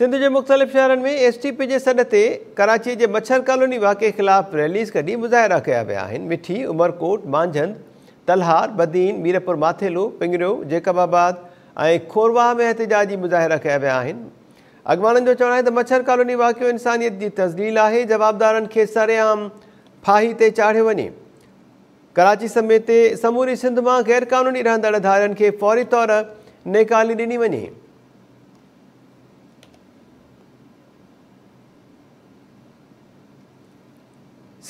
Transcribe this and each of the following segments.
सिंध के मुख़्तलिफ़ शहरनि में STP के सॾ ते कराची के मच्छर कॉलोनी वाक़े ख़िलाफ़ रैलीज़ कढी मुज़ाहिरा किया विया आहिनि। मिठी, उमरकोट, मांझंद, तलहार, बदीन, मीरपुर माथेलो, पिंगरियो, जेकबाबाद ऐं खोरवाह में एहतिजाजी मुज़ाहिरा किया विया आहिनि। अगवाननि जो चवणु आहे त मच्छर कॉलोनी वाक़ियो इंसानियत की तज़लील आहे, जवाबदारनि खे सरेआम फाही ते चाढ़ियो वञे। कराची समेत समूरी सिंध में गैरकानूनी रहंदड़ धारनि खे फौरी तौर नेकाली ॾिनी वञे।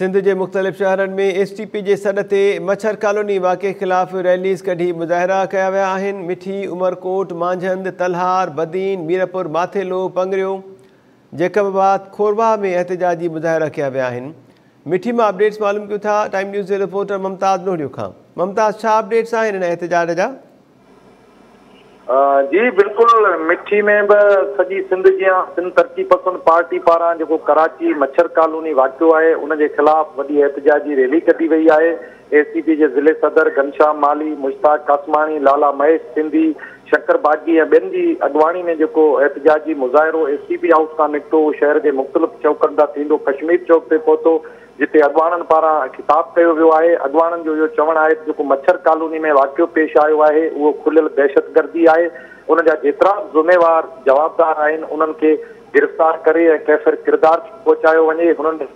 सिंध के मुख़्तलिफ़ शहरनि में STP के सॾ ते मच्छर कॉलोनी वाक़े ख़िलाफ़ रैलीज़ कढी मुज़ाहिरा कया विया आहिनि। मिठी, उमरकोट, मांझंद, तलहार, बदीन, मीरपुर माथेलो, पंगरियो, जेकबाबाद, खोरवाह में एहतिजाजी मुज़ाहिरा किया विया आहिनि। मिठी में अपडेट्स मालूम क्यों था टाइम न्यूज़ के रिपोर्टर मुमताज़ नोहरियो खां। मुमताज़, छा अपडेट्स आहिनि इन एहतिजाज जा? जी बिल्कुलु, मिठी में बि सॼी सिंध सिंध तरक़ी पसंद पार्टी पारां जेको कराची मच्छर कॉलोनी वाक़ियो आहे उनजे ख़िलाफ़ वॾी एहतिजाजी रैली कढी वई आहे। STP जे ज़िले सदर घनश्याम माली, मुश्ताक कासमाणी, लाला महेश सिंधी, शक्कर बागी ऐं ॿियनि जी अॻवाणी में जेको एहतिजाजी मुज़ाहिरो STP हाउस खां निकितो, शहर जे मुख़्तलिफ़ चौकनि तां थींदो कश्मीर चौक ते पहुतो, जिते अॻवाननि पारां ख़िताबु कयो वियो आहे। अॻवाननि जो इहो चवणु आहे जेको मच्छर कॉलोनी में वाक़ियो पेश आयो आहे उहो खुलियल दहशतगर्दी आहे, उन जा जेतिरा ज़िम्मेवार जवाबदार आहिनि उन्हनि खे गिरफ़्तार करे ऐं कैफ़िर किरदार पहुचायो वञे। हुननि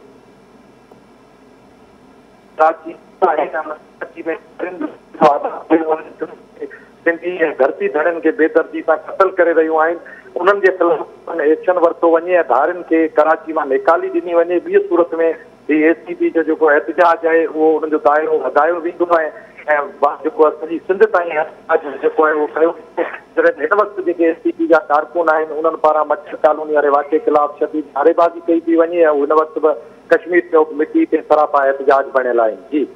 सिंधी ऐं धरती धड़नि खे बेदर्दी सां क़तल करे रहियूं आहिनि, उन्हनि जे ख़िलाफ़ एक्शन वरितो वञे ऐं धारनि खे कराची मां निकाली ॾिनी वञे। ॿी सूरत में हीअ STP जो जेको एहतिजाज आहे उहो उनजो दाइरो वधायो वेंदो आहे ऐं जेको सॼी सिंध ताईं एहतिजाज जेको आहे उहो कयो। जॾहिं हिन वक़्तु जेके STP जा कारकुन आहिनि उन्हनि पारां मच्छर कॉलोनी वारे वाक़े ख़िलाफ़ शदीद नारेबाज़ी कई थी वञे ऐं हिन वक़्तु बि कश्मीर चौक मिटी ते सरापा एहतिजाज बणियल आहिनि। जी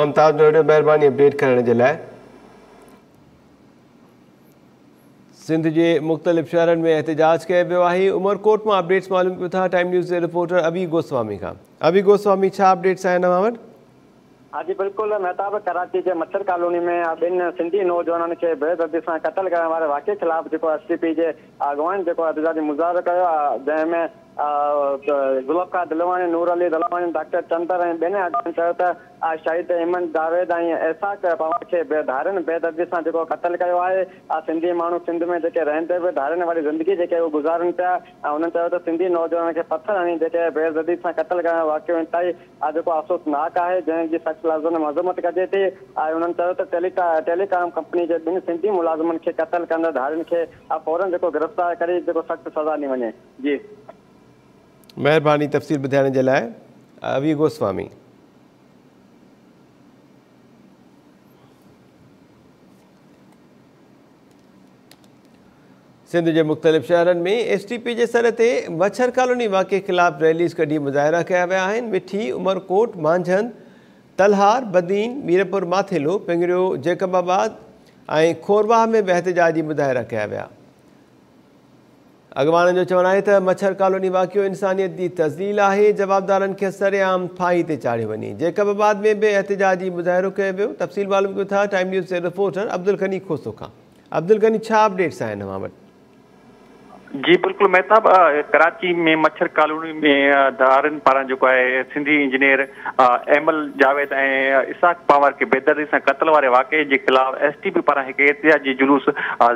मुमताज़, महिरबानी अपडेट करण जे लाइ। सिंध के मुख़्तलिफ़ शहरनि में एहतिजाज किया वो है। उमरकोट में अपडेट्स मालूम क्यों था टाइम न्यूज़ के रिपोर्टर अभी गोस्वामी का। अभी गोस्वामी, छा अपडेट्स आया नवावट? हाँ जी बिल्कुल महताब, कराची के मच्छर कॉलोनी में बिन सिंधी नौजवानों के बेदर्दी से कतल करण वाले वाक़े ख़िलाफ़ STP के अगवान जो एहतिजाजी मुज़ाहिरो किया जैमें ज़ुल्फ़िकार दिलवानी, नूर अली दिलवानी, डॉक्टर चंदर ऐं ॿियनि अॻवाननि चयो त शाहिद अहमद जावेद ऐं इसाक पवार खे धारनि बेदर्दी सां जेको क़तल कयो आहे। सिंधी माण्हू सिंध में जेके रहंदे बि धारनि वारी ज़िंदगी जेके उहे गुज़ारनि पिया ऐं उन्हनि चयो त सिंधी नौजवान खे पथर हणी जेके बेदर्दी सां क़तल करण वाक़ियो इंतिहाई जेको अफ़सोसनाक आहे जंहिंजी सख़्त लफ़्ज़नि में मज़म्मत कजे थी। ऐं उन्हनि चयो त टेलीकॉम कंपनी जे ॿिनि सिंधी मुलाज़िमनि खे क़तल कंदड़ धारनि खे फौरन जेको गिरफ़्तार करे जेको सख़्त सज़ा ॾिनी वञे। जी मेहरबानी तफ़सील ॿुधाइण जे लाइ अवी गोस्वामी। सिंध के मुख़्तलिफ़ शहरनि में STP के सॾ ते मच्छर कॉलोनी वाक़े ख़िलाफ़ रैलीज़ कढी मुज़ाहिरा कया विया आहिनि। मिठी, उमरकोट, मांझंद, तलहार, बदीन, मीरपुर माथेलो, पिंगरियो, जेकबाबाद ऐं खोरवाह में बि एहतिजाजी मुज़ाहिरा कया विया। अॻवाननि जो चवणु आहे त मच्छर कॉलोनी वाक़ियो इंसानियत जी तज़लील आहे, जवाबदारनि खे सरेआम फाही ते चाढ़ियो वञे। जेकबाबाद में बि एहतिजाजी मुज़ाहिरो कयो वियो। तफ़सील मालूम क्यों था टाइम न्यूज़ जे रिपोर्टर अब्दुल गनी खोसो खां। अब्दुल गनी, छा अपडेट्स आहिनि तव्हां वटि? जी बिल्कुलु महताब, कराची में मच्छर कॉलोनी में धारनि पारां जेको आहे सिंधी इंजीनियर अहमद जावेद ऐं इसाक पवार खे बेदर्दी सां क़तल वारे वाक़े जे ख़िलाफ़ STP पारां हिकु एहतिजाजी जुलूस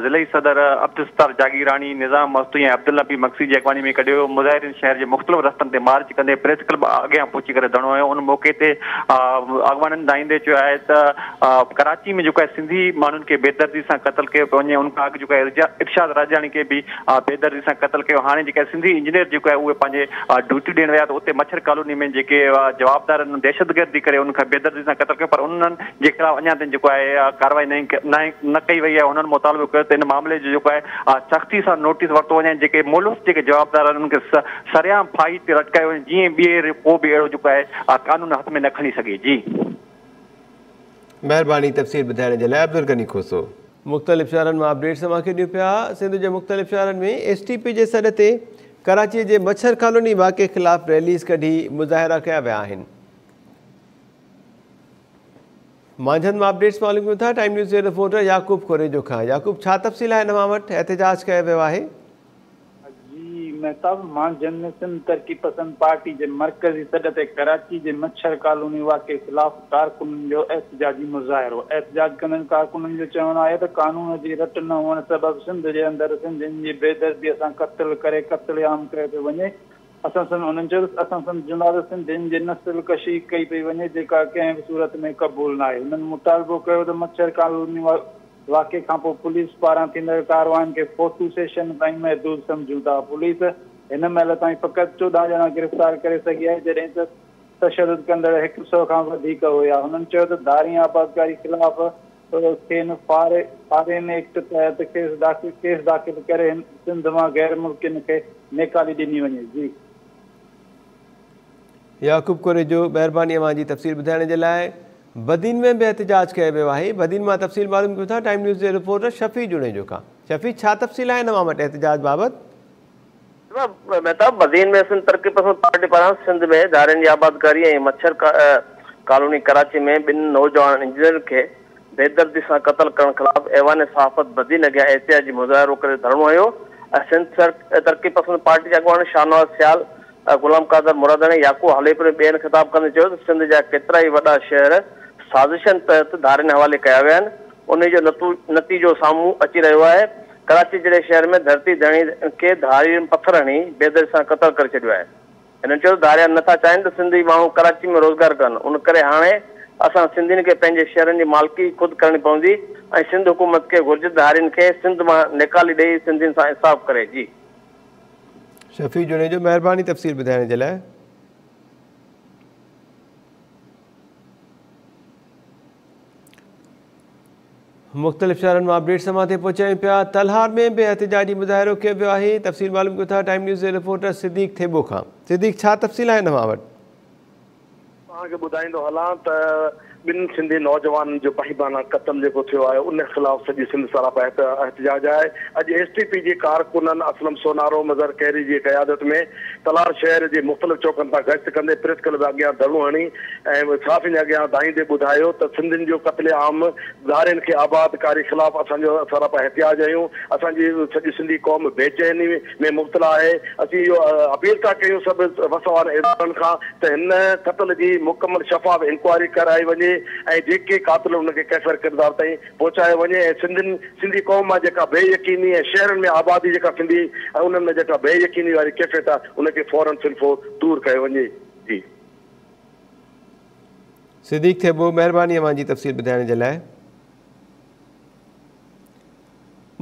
ज़िले सदर अब्दुस्तार जागीरानी, निज़ाम मस्तूई ऐं अब्दुल्ला बी मक्सी जी अॻवानी में कढियो वियो। मुज़ाहिरीन शहर जे मुख़्तलिफ़ रस्तनि ते मार्च कंदे प्रेस क्लब अॻियां पहुची करे धरणो हुयो। उन मौक़े ते अॻवाननि ॿुधाईंदे चयो आहे त कराची में जेको आहे सिंधी माण्हुनि खे बेदर्दी सां क़तल कयो पियो वञे। उन खां अॻु जेको आहे इरशाद राजाणी खे बि दर्दी से कतल किया। हाँ जो सिंधी इंजीनियर जो है उसे पाँच ड्यूटी देने वह तो उतने मच्छर कॉलोनी में जो जवाबदार दहशतगर्दी कर बेदर्दी से कतल किया पर उनके खिलाफ अना तीन है कार्रवाई न कई वही है। उन्होंने मुतालबो किया तो इन मामले जो है सख्ती से नोटिस वरतो वे जो मोलूस के जवाबदार उनके सरेआम फाही से लटकाया वे जी बे को भी अड़ो जो है कानून हाथ में न खी सके। जी मेहरबानी तफसील बुधाने के लिए अब्दुल गनी खोसो। मुख़्तलिफ़ शहरनि मां अपडेट्स मूंखे ॾियो पिया। सिंध जे मुख़्तलिफ़ शहरनि में STP जे सॾ ते कराची जे मच्छर कॉलोनी वाक़े ख़िलाफ़ रैलीज़ कढी मुज़ाहिरा कया विया आहिनि। मांझंद मां अपडेट्स मालूम कयो था टाइम न्यूज़ जे रिपोर्टर याकूब खोरेजो खां। याकूब, छा तफ़सील आहे हिन मां वटि एहतिजाज कयो वियो आहे? मेहताब मां जन सिंध तरक़ी पसंद पार्टी के मरकजी सड़ से कराची के मच्छर कॉलोनी वाक़े खिलाफ कारकुनन जो एहतजाजी मुजाहरो। एहतजाज कंदड़ कारकुनन जो चवण आहे त कानून की रट न हुअण सबब सिंध के अंदर सिंधियुनि जी बेदर्दी सां कत्ल करे कत्लेआम करे पे वने। असां सन जुनाद सिंधियुनि जी नस्ल कशी कई पे वने जेका कंहिं बि सूरत में क़बूल न आहे। हुननि मुतालबो कयो त मच्छर कॉलोनी वाक़े खां पोइ पुलिस पारां थींदड़ कारवाइयुनि खे फोटू सेशन ताईं महदूद सम्झूं था। पुलिस हिन महिल ताईं फ़क़ति 14 ॼणा गिरफ़्तार करे सघी आहे, जॾहिं त तशदुद कंदड़ 100 खां वधीक हुया। हुननि चयो त धारी आपातकारी ख़िलाफ़ खेनि फॉरेन एक्ट तहत केस दाख़िल करे सिंध मां गैर मुल्कियुनि खे नेकाली ॾिनी वञे। जी याक़ूब कोरे जो महिरबानी मुंहिंजी तफ़सील ॿुधाइण जे लाइ। बदीन में भी एहतजाज किया वो है। बदीन में तफसील मालूम क्यों था टाइम न्यूज़ के रिपोर्टर शफी जुड़े जो का। शफी छा तफसील है नवा वट एहतजाज बाबत? महताब बदीन में सिंध तरक़ी पसंद पार्टी पारा सिंध में धारन की आबादकारी ए मच्छर कॉलोनी कराची में बिन नौजवान इंजीनियर के बेदर्दी से कत्ल करण खिलाफ ऐवान सहाफत बदीन अगया एहतजाजी मुजाहरो कर धरणो हो। सिंध तरक़ी पसंद पार्टी के अगुवान शाहनवाज सियाल, गुलाम कादर मुरादानी, याकूब हलेपुरे बेन खिताब कदे सिंध जहाँ केतरा ही वा शहर साजिशन तहत धारे हवाले किया वह नतीजो सामू अची रो है। कराची जड़े शहर में धरती धणी के धारी पत्थर हणी बेदर से कत्ल कर छो है। इन धारिया नथा चाहन तो सिंधी माहू कराची में रोजगार कन, उन हाँ अस सिंधी के पैंजे शहर की मालकी खुद करनी पवी। सिंध हुकूमत के घुर्ज धारिन के सिंध में निकाली दे सिंधी से इंसाफ करे। जी शफी जुड़े जो मेहरबानी तफसील बुधाने के लिए। मुख्तलिफ़ शहरनि मां अपडेट्स मां ते पहुचायूं पिया। तलहार में बि एहतजाजी मुज़ाहिरो कयो वियो आहे। तफ़सील मालूम कयो था टाइम न्यूज़ जे रिपोर्टर सिद्दीक़ थेबो खां। सिद्दीक़ छा तफ़सील आहे तव्हां वटि? तव्हांखे ॿुधाईंदो हलां त ॿिनि सिंधी नौजवान जो पाहिबाना क़त्ल जेको थियो आहे उन ख़िलाफ़ु सॼी सिंध सराप एहतजाज आहे। अॼु STP जे कारकुननि असलम सोनारो मज़र कैरी जी क़यादत में तलार शहर जे मुख़्तलिफ़ चौकनि तां गश्त कंदे प्रेस क्लब जे अॻियां धरणो हणी ऐं साफ़ियुनि अॻियां धाईंदे ॿुधायो त सिंधियुनि जो क़त्लेआम धारियुनि खे आबादकारी ख़िलाफ़ु असांजो सराप एहतजाज आहियूं। असांजी सॼी सिंधी क़ौम बेचैनी में मुब्तला आहे। असीं इहो अपील था कयूं सभु वसवान इदारनि खां त हिन क़त्ल जी मुकमल शफ़ाफ़ इंक्वायरी कराई वञे ऐं जेके कातिल उनखे कैफर किरदार ताईं पहुचायो वञे। ऐं सिंधी क़ौम मां जेका बेयकीनी ऐं शहरनि में आबादी जेका सिंधी ऐं उन्हनि में जेका बेयकीनी वारी कैफियत आहे उनखे फौरन सिलफ़ो दूर कयो वञे। जी सिद्दीक़ थेबो महिरबानी मुंहिंजी तफ़सील ॿुधाइण जे लाइ।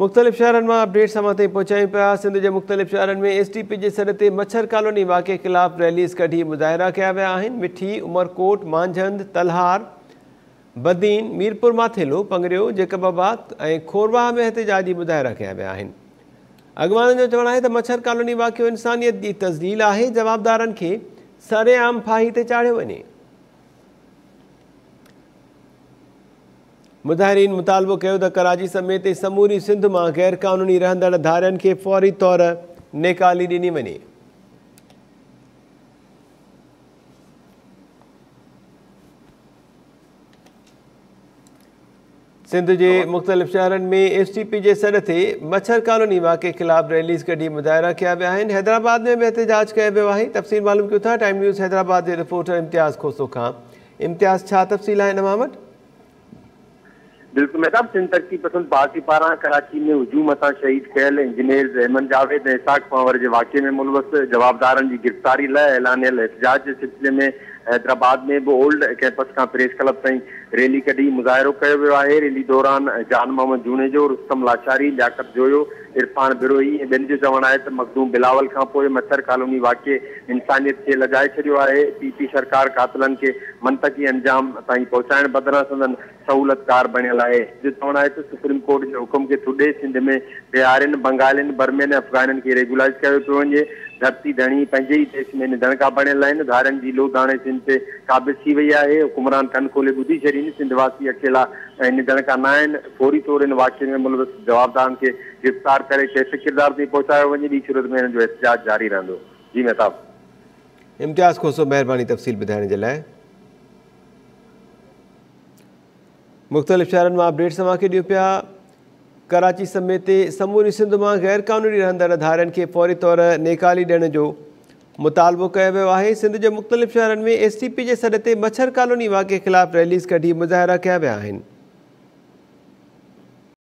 मुख़्तलिफ़ शहरनि मां अपडेट्स असां ताईं पहुचायूं पिया। सिंध जे मुख़्तलिफ़ शहरनि में STP जे सॾ ते मच्छर कॉलोनी वाक़े ख़िलाफ़ रैलीस कढी मुज़ाहिरा कया विया आहिनि। मिठी, उमरकोट, मांझंद, तलहार, बदीन, मीरपुर माथेलो, पंगरियो, जेकबाबाद ऐं खोरवाह में एहतजाजी मुज़ाहिरा कया विया आहिनि। अॻवाननि जो चवणु आहे त मच्छर कॉलोनी वाक़ियो इंसानियत जी तज़लील आहे, जवाबदारनि खे सरेआम फाही ते चाढ़ियो वञे। मुज़ाहिरीन मुतालबो कयो त कराची समेत समूरी सिंध मां गैरकानूनी रहंदड़ धारियुनि खे फौरी तौर नेकाली ॾिनी वञे। सिंध जे मुख़्तलिफ़ शहरनि में STP जे सॾ ते मच्छर कॉलोनी वाक़े ख़िलाफ़ रैलीस कढी मुज़ाहिरा कया विया आहिनि। हैदराबाद में बि एहतजाज कयो वियो आहे। तफ़सील मालूम कयो था टाइम न्यूज़ हैदराबाद जे रिपोर्टर इम्तियाज़ खोसो खां। इम्तियाज़ छा तफ़सील आहे नवां वटि? बिल्कुलु महताब सिंध तरक़ी पसंद पार्टी पारां कराची में हुजूम सां शहीद थियल इंजीनियर रहमान जावेद ऐं इसाक़ पंवर जे वाक़े में मुलवस जवाबदारनि जी गिरफ़्तारी लाइ ऐलानियल एहतजाज जे सिलसिले में हैदराबाद में बि ओल्ड कैंपस खां प्रेस क्लब ताईं रैली कढी मुज़ाहिरो कयो वियो आहे। रैली दौरान जान मोहम्मद जूने जो, रुस्तम लाचारी, लियाकत जोयो, इरफान बिरोही ऐं ॿियनि जो चवणु आहे त मखदूम बिलावल खां पोइ मच्छर कॉलोनी वाक़े इंसानियत खे लॻाए छॾियो आहे। PP सरकार कातिलनि खे मनतकी अंजाम ताईं पहुचाइण बदिरां संदन सहूलतकार बणियल आहे। जो चवणु आहे त सुप्रीम कोर्ट जे हुकुम खे तुॾे सिंध में बिहारियुनि, बंगालियुनि, बर्मियनि, अफ़गाननि खे रेगुलाइज़ कयो पियो वञे। धरती धणी पंहिंजे ई देश में निधणका बणियल आहिनि। धारनि जी लोध हाणे सिंध ते काबिज़ थी वई आहे। हुकुमरान कन खोले ॿुधी छॾीनि। सिंधवासी अकेला ऐं निधणका न आहिनि। फौरी तौर हिन वाक़े में मुलवस जवाबदारनि खे गिरफ़्तार करे कैफ़ी किरदार ते पहुचायो वञे। ॿी सूरत में हिन जो एहतजाज जारी रहंदो। जी महताब इम्तियाज़ खोसो महिरबानी तफ़सील ॿुधाइण जे लाइ। मुख़्तलिफ़ शहरनि मां अपडेट्स तव्हांखे ॾियूं पिया। कराची समेत समूरी सिंध मां गैरकानूनी रहंदड़ धारनि खे फौरी तौर नेकाली ॾियण जो मुतालबो कयो वियो आहे। सिंध जे मुख़्तलिफ़ शहरनि में STP जे सॾ ते मच्छर कॉलोनी वाक़े ख़िलाफ़ रैलीज़ कढी मुज़ाहिरा कया विया आहिनि।